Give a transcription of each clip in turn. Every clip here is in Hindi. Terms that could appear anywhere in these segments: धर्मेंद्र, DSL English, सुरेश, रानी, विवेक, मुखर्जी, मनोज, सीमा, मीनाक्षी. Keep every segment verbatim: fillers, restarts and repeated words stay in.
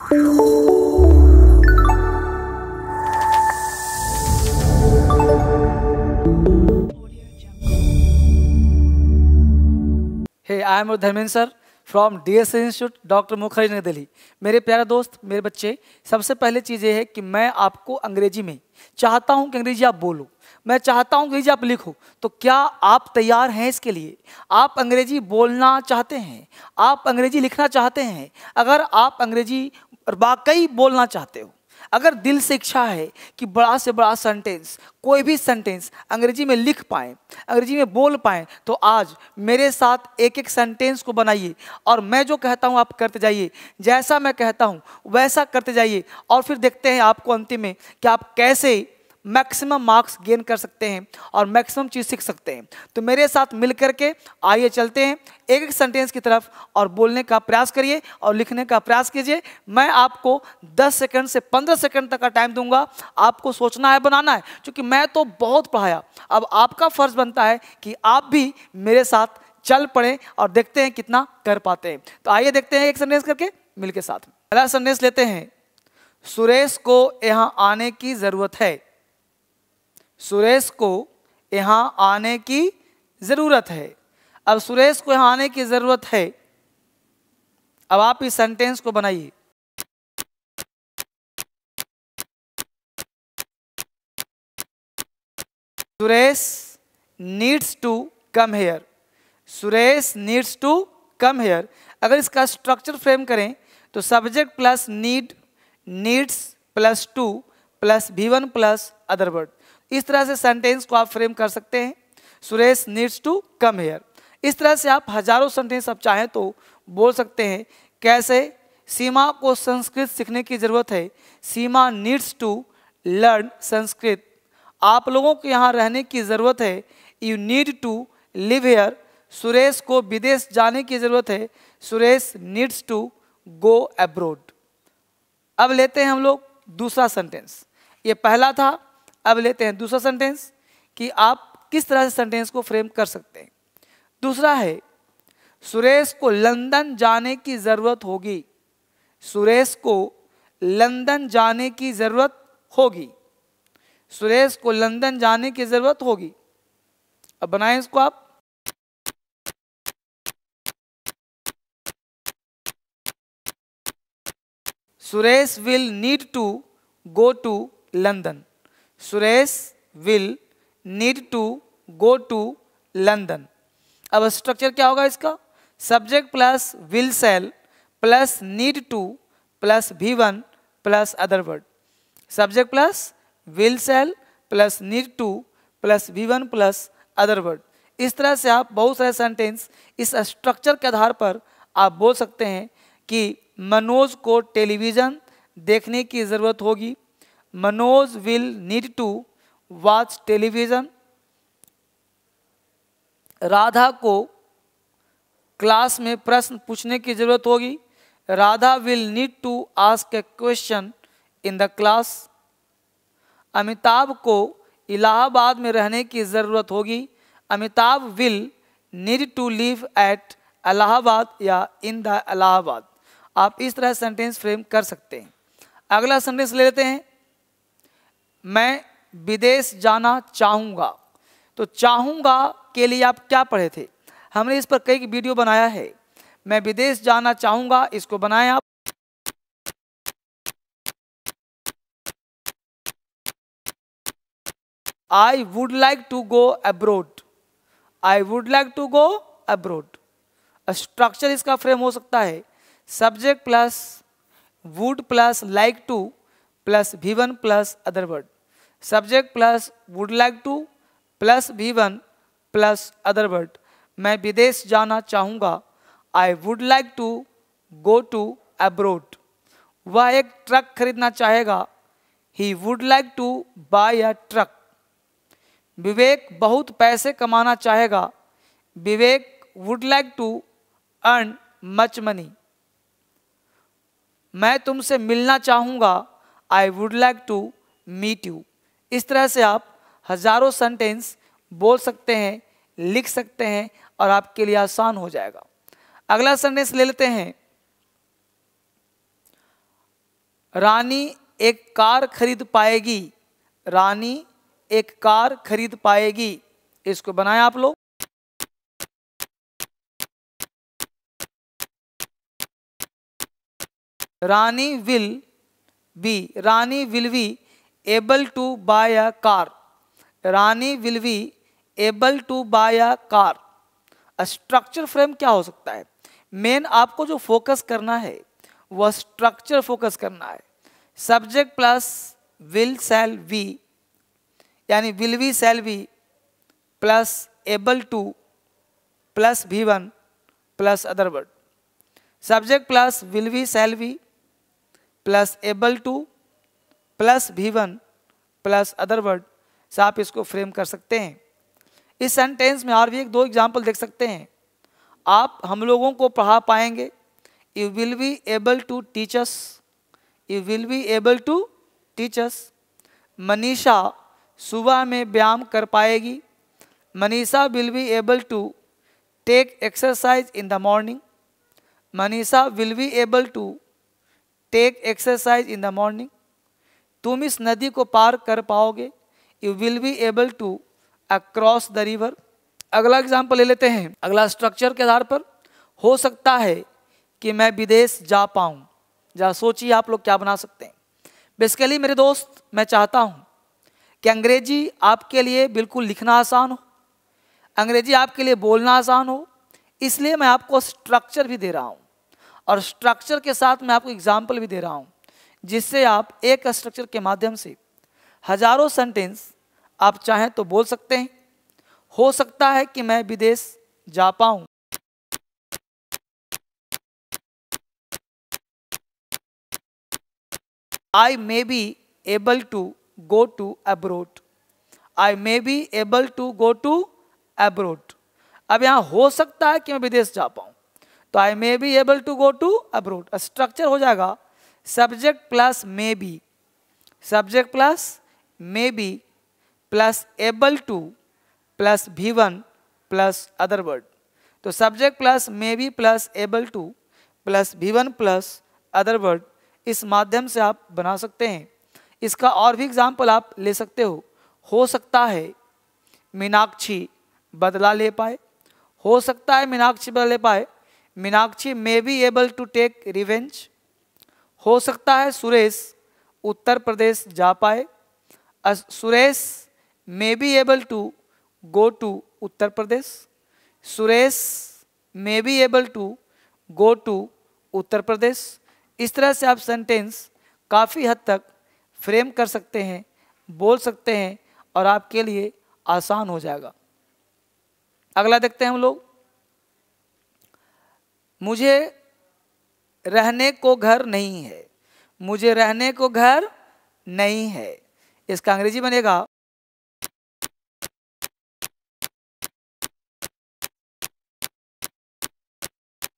Hey, I am धर्मेंद्र sir from D S L institute doctor मुखर्जी नई दिल्ली। मेरे प्यारे दोस्त, मेरे बच्चे, सबसे पहले चीज़ ये है कि मैं आपको अंग्रेजी में चाहता हूँ कि अंग्रेजी आप बोलो, मैं चाहता हूँ कि अंग्रेजी आप लिखो। तो क्या आप तैयार हैं इसके लिए? आप अंग्रेजी बोलना चाहते हैं? आप अंग्रेजी लिखना चाहते हैं? अगर आप अंग्रेजी वाकई बोलना चाहते हो, अगर दिल से इच्छा है कि बड़ा से बड़ा सेंटेंस, कोई भी सेंटेंस अंग्रेजी में लिख पाएँ, अंग्रेजी में बोल पाएँ, तो आज मेरे साथ एक एक सेंटेंस को बनाइए और मैं जो कहता हूँ आप करते जाइए, जैसा मैं कहता हूँ वैसा करते जाइए और फिर देखते हैं आपको अंतिम में कि आप कैसे मैक्सिमम मार्क्स गेन कर सकते हैं और मैक्सिमम चीज़ सीख सकते हैं। तो मेरे साथ मिल करके आइए चलते हैं एक एक सेंटेंस की तरफ और बोलने का प्रयास करिए और लिखने का प्रयास कीजिए। मैं आपको दस सेकंड से पंद्रह सेकंड तक का टाइम दूंगा। आपको सोचना है, बनाना है, क्योंकि मैं तो बहुत पढ़ाया। अब आपका फर्ज बनता है कि आप भी मेरे साथ चल पड़ें और देखते हैं कितना कर पाते हैं। तो आइए देखते हैं एक सेंटेंस करके मिल के साथ। पहला सेंटेंस लेते हैं, सुरेश को यहाँ आने की ज़रूरत है। सुरेश को यहाँ आने की ज़रूरत है। अब सुरेश को यहाँ आने की ज़रूरत है। अब आप इस सेंटेंस को बनाइए। सुरेश needs to come here. सुरेश needs to come here. अगर इसका स्ट्रक्चर फ्रेम करें तो subject plus need, needs plus to plus V one plus other word. इस तरह से सेंटेंस को आप फ्रेम कर सकते हैं। सुरेश needs to come here. इस तरह से आप हजारों सेंटेंस आप चाहें तो बोल सकते हैं। कैसे? सीमा को संस्कृत सीखने की ज़रूरत है। सीमा needs to learn Sanskrit. आप लोगों को यहाँ रहने की ज़रूरत है। You need to live here. सुरेश को विदेश जाने की ज़रूरत है। सुरेश needs to go abroad. अब लेते हैं हम लोग दूसरा सेंटेंस। ये पहला था, अब लेते हैं दूसरा सेंटेंस कि आप किस तरह से सेंटेंस को फ्रेम कर सकते हैं। दूसरा है, सुरेश को लंदन जाने की ज़रूरत होगी। सुरेश को लंदन जाने की ज़रूरत होगी। सुरेश को लंदन जाने की ज़रूरत होगी। अब बनाएं इसको आप। सुरेश will need to go to London. सुरेश will need to go to London. अब स्ट्रक्चर क्या होगा इसका? Subject plus will shall plus need to plus V one plus other word. Subject plus will shall plus need to plus V one plus other word. इस तरह से आप बहुत सारे सेंटेंस इस स्ट्रक्चर के आधार पर आप बोल सकते हैं कि मनोज को टेलीविज़न देखने की ज़रूरत होगी। मनोज will need to watch television. Radha को क्लास में प्रश्न पूछने की ज़रूरत होगी। Radha will need to ask a question in the class. Amitabh को इलाहाबाद में रहने की ज़रूरत होगी। Amitabh will need to live at Allahabad या इन द इलाहाबाद। आप इस तरह सेंटेंस फ्रेम कर सकते हैं। अगला सेंटेंस ले लेते हैं, मैं विदेश जाना चाहूँगा। तो चाहूँगा के लिए आप क्या पढ़े थे? हमने इस पर कई वीडियो बनाया है। मैं विदेश जाना चाहूँगा, इसको बनाएं आप। I would like to go abroad. I would like to go abroad. Structure इसका फ्रेम हो सकता है subject plus would plus like to plus V one plus other word. Subject plus would like to plus V one plus other word. मैं विदेश जाना चाहूँगा। I would like to go to abroad. वह एक ट्रक खरीदना चाहेगा। He would like to buy a truck. विवेक बहुत पैसे कमाना चाहेगा। विवेक would like to earn much money. मैं तुमसे मिलना चाहूँगा। I would like to meet you. इस तरह से आप हजारों सेंटेंस बोल सकते हैं, लिख सकते हैं और आपके लिए आसान हो जाएगा। अगला सेंटेंस ले लेते हैं, रानी एक कार खरीद पाएगी, रानी एक कार खरीद पाएगी। इसको बनाएं आप लोग। रानी will be, रानी will be able to buy a car, रानी will be able to buy a car. Structure frame क्या हो सकता है? मेन आपको जो फोकस करना है वह स्ट्रक्चर फोकस करना है। Subject plus will shall be, यानी will be shall be plus able to plus V one plus other word. Subject plus will be shall be plus able to plus V one plus other word से आप इसको फ्रेम कर सकते हैं। इस सेंटेंस में और भी एक दो एग्जाम्पल देख सकते हैं आप। हम लोगों को पढ़ा पाएंगे, you will be able to teach us, you will be able to teach us. Manisha सुबह में व्यायाम कर पाएगी, Manisha will be able to take exercise in the morning, Manisha will be able to take exercise in the morning. तुम इस नदी को पार कर पाओगे, you will be able to across the river. अगला एग्जाम्पल ले लेते हैं। अगला स्ट्रक्चर के आधार पर हो सकता है कि मैं विदेश जा पाऊँ। जरा सोचिए आप लोग क्या बना सकते हैं। बेसिकली मेरे दोस्त, मैं चाहता हूँ कि अंग्रेजी आपके लिए बिल्कुल लिखना आसान हो, अंग्रेजी आपके लिए बोलना आसान हो, इसलिए मैं आपको स्ट्रक्चर भी दे रहा हूँ और स्ट्रक्चर के साथ मैं आपको एग्जाम्पल भी दे रहा हूँ, जिससे आप एक स्ट्रक्चर के माध्यम से हजारों सेंटेंस आप चाहें तो बोल सकते हैं। हो सकता है कि मैं विदेश जा पाऊँ, I may be able to go to abroad, I may be able to go to abroad। अब यहाँ हो सकता है कि मैं विदेश जा पाऊँ, तो I may be able to go to abroad। Structure हो जाएगा subject plus may be, subject plus may be plus able to plus V one plus other word. तो subject plus may be plus able to plus V one plus other word, इस माध्यम से आप बना सकते हैं। इसका और भी एग्जाम्पल आप ले सकते हो। हो सकता है मीनाक्षी बदला ले पाए, हो सकता है मीनाक्षी बदला ले पाए, मीनाक्षी may be able to take revenge. हो सकता है सुरेश उत्तर प्रदेश जा पाए, सुरेश may be able to go to Uttar Pradesh, सुरेश may be able to go to Uttar Pradesh. इस तरह से आप सेंटेंस काफ़ी हद तक फ्रेम कर सकते हैं, बोल सकते हैं और आपके लिए आसान हो जाएगा। अगला देखते हैं हम लोग। मुझे रहने को घर नहीं है, मुझे रहने को घर नहीं है। इसका अंग्रेजी बनेगा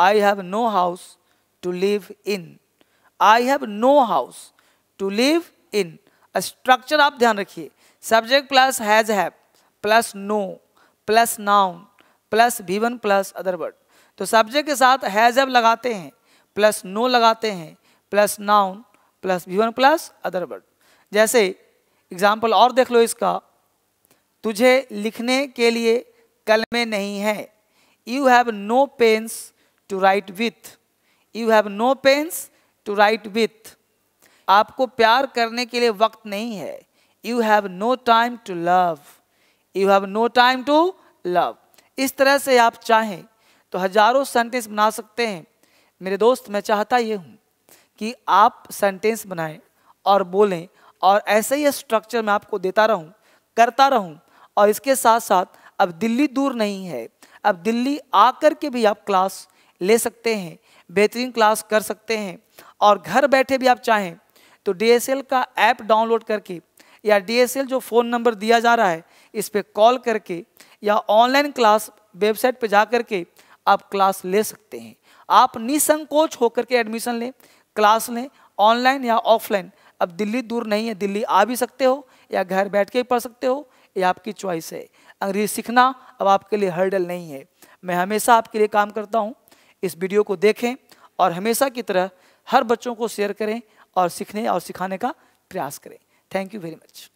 I have no house to live in, I have no house to live in। Structure आप ध्यान रखिए, subject plus has have plus no plus noun plus V one plus other word. तो सब्जेक्ट के साथ हैज हैव लगाते हैं, प्लस नो लगाते हैं, plus noun plus V one plus other word. जैसे एग्जाम्पल और देख लो इसका, तुझे लिखने के लिए कलमे नहीं है, you have no pens to write with, you have no pens to write with. आपको प्यार करने के लिए वक्त नहीं है, you have no time to love, you have no time to love. इस तरह से आप चाहें तो हजारों सेंटेंस बना सकते हैं। मेरे दोस्त, मैं चाहता ये हूँ कि आप सेंटेंस बनाएं और बोलें और ऐसे ही स्ट्रक्चर मैं आपको देता रहूँ, करता रहूँ। और इसके साथ साथ अब दिल्ली दूर नहीं है, अब दिल्ली आकर के भी आप क्लास ले सकते हैं, बेहतरीन क्लास कर सकते हैं। और घर बैठे भी आप चाहें तो डी एस एल का ऐप डाउनलोड करके या डी एस एल जो फ़ोन नंबर दिया जा रहा है इस पर कॉल करके या ऑनलाइन क्लास वेबसाइट पर जा करके आप क्लास ले सकते हैं। आप निसंकोच होकर के एडमिशन लें, क्लास लें, ऑनलाइन या ऑफलाइन। अब दिल्ली दूर नहीं है, दिल्ली आ भी सकते हो या घर बैठ के पढ़ सकते हो, ये आपकी चॉइस है। अंग्रेजी सीखना अब आपके लिए हर्डल नहीं है। मैं हमेशा आपके लिए काम करता हूँ। इस वीडियो को देखें और हमेशा की तरह हर बच्चों को शेयर करें और सीखने और सिखाने का प्रयास करें। Thank you very much.